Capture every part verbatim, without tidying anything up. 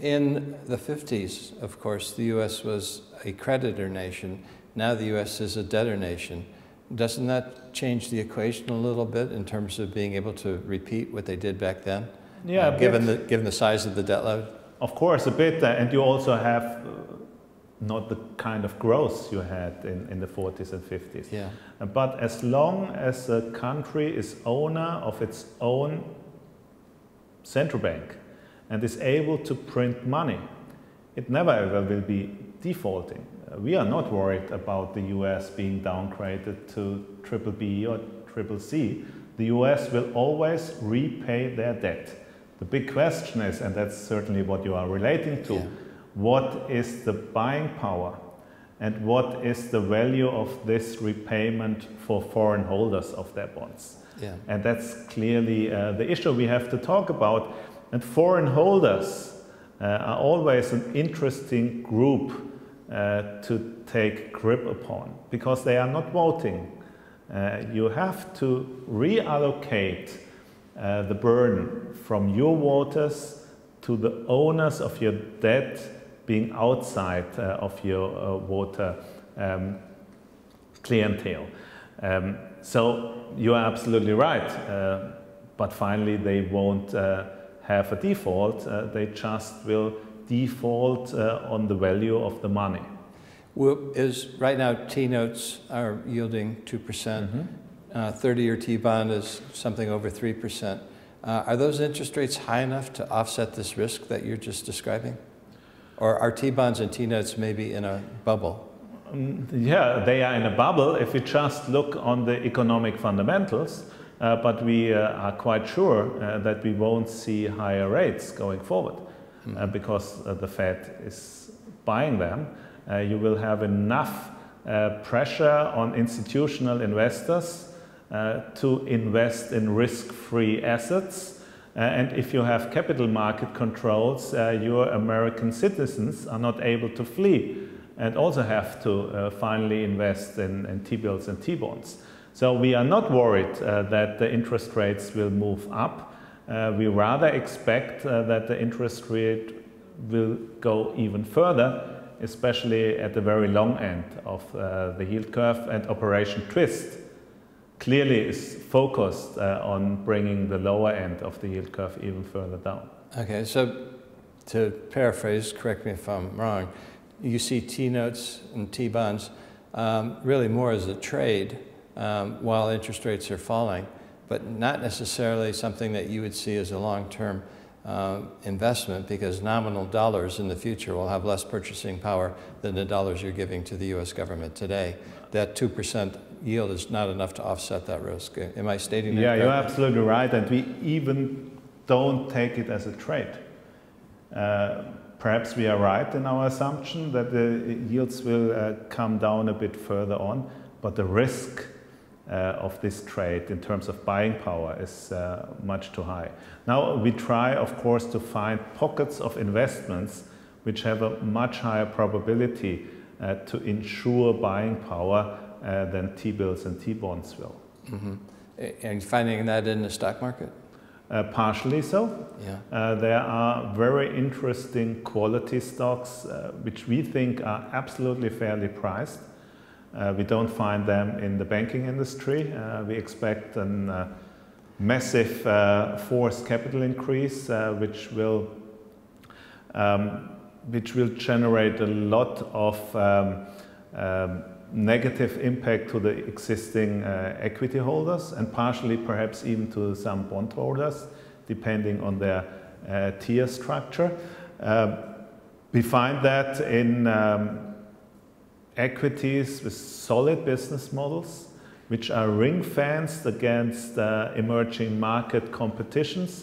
In the fifties, of course, the U S was a creditor nation. Now the U S is a debtor nation. Doesn't that change the equation a little bit in terms of being able to repeat what they did back then? Yeah, uh, given the, given the size of the debt load? Of course, a bit. And you also have uh, not the kind of growth you had in, in the forties and fifties. Yeah. But as long as a country is owner of its own central bank and is able to print money, it never ever will be defaulting. We are not worried about the U S being downgraded to triple B or triple C. The U S will always repay their debt. The big question is, and that's certainly what you are relating to, yeah. What is the buying power and what is the value of this repayment for foreign holders of their bonds? Yeah. And that's clearly uh, the issue we have to talk about. And foreign holders uh, are always an interesting group uh, to take grip upon because they are not voting. Uh, you have to reallocate uh, the burden from your waters to the owners of your debt being outside uh, of your uh, water um, clientele. Um, so you are absolutely right, uh, but finally they won't uh, have a default, uh, they just will default uh, on the value of the money. Well, is right now T-notes are yielding two percent, mm-hmm. uh, thirty-year T-bond is something over three percent. Uh, are those interest rates high enough to offset this risk that you're just describing? Or are T-bonds and T-notes maybe in a bubble? Um, yeah, they are in a bubble if we just look on the economic fundamentals, uh, but we uh, are quite sure uh, that we won't see higher rates going forward mm-hmm. uh, because uh, the Fed is buying them. Uh, you will have enough uh, pressure on institutional investors uh, to invest in risk-free assets. Uh, and if you have capital market controls, uh, your American citizens are not able to flee and also have to uh, finally invest in, in T-bills and T-bonds. So we are not worried uh, that the interest rates will move up. Uh, we rather expect uh, that the interest rate will go even further, especially at the very long end of uh, the yield curve. And Operation Twist clearly is focused uh, on bringing the lower end of the yield curve even further down. Okay, so to paraphrase, correct me if I'm wrong, you see T-notes and T-bonds um, really more as a trade um, while interest rates are falling, but not necessarily something that you would see as a long-term Uh, investment, because nominal dollars in the future will have less purchasing power than the dollars you're giving to the U S government today. That two percent yield is not enough to offset that risk. Am I stating that correctly? Yeah, you're absolutely right, and we even don't take it as a trade. Uh, perhaps we are right in our assumption that the yields will uh, come down a bit further on, but the risk Uh, of this trade in terms of buying power is uh, much too high. Now we try, of course, to find pockets of investments which have a much higher probability uh, to ensure buying power uh, than T-bills and T-bonds will. Mm-hmm. And finding that in the stock market? Uh, partially so. Yeah. Uh, there are very interesting quality stocks uh, which we think are absolutely fairly priced. Uh, we don't find them in the banking industry. Uh, we expect a uh, massive uh, forced capital increase, uh, which will um, which will generate a lot of um, um, negative impact to the existing uh, equity holders and partially perhaps even to some bondholders, depending on their uh, tier structure. Uh, we find that in um, equities with solid business models, which are ring-fenced against uh, emerging market competitions,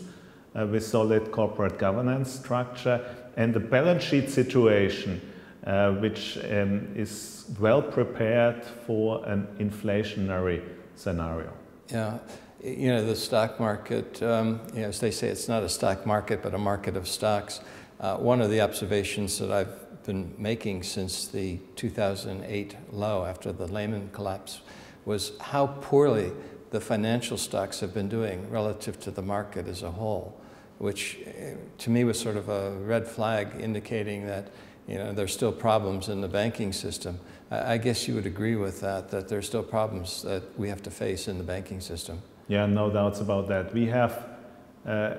uh, with solid corporate governance structure, and a balance sheet situation, uh, which um, is well prepared for an inflationary scenario. Yeah, you know, the stock market, um, you know, as they say, it's not a stock market, but a market of stocks. Uh, one of the observations that I've been making since the two thousand eight low after the Lehman collapse was how poorly the financial stocks have been doing relative to the market as a whole. which to me was sort of a red flag indicating that, you know, there's still problems in the banking system. I guess you would agree with that, that there's still problems that we have to face in the banking system. Yeah, no doubts about that. We have uh,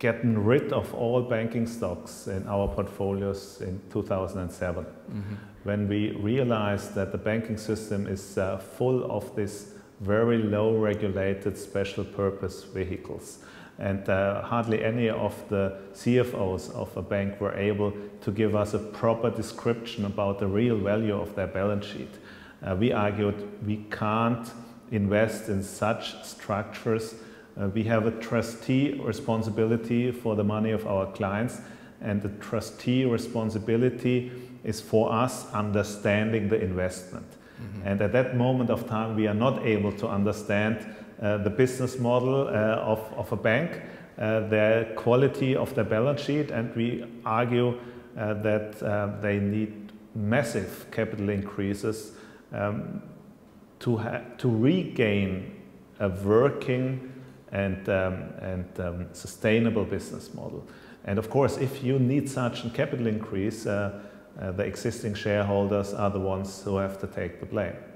gotten rid of all banking stocks in our portfolios in two thousand seven, mm-hmm. when we realized that the banking system is uh, full of these very low regulated special purpose vehicles. And uh, hardly any of the C F Os of a bank were able to give us a proper description about the real value of their balance sheet. Uh, we argued we can't invest in such structures. Uh, we have a trustee responsibility for the money of our clients, and the trustee responsibility is for us understanding the investment. Mm-hmm. And at that moment of time, we are not able to understand Uh, the business model uh, of, of a bank, uh, the quality of the balance sheet, and we argue uh, that uh, they need massive capital increases um, to, ha to regain a working and, um, and um, sustainable business model. And of course, if you need such a capital increase, uh, uh, the existing shareholders are the ones who have to take the blame.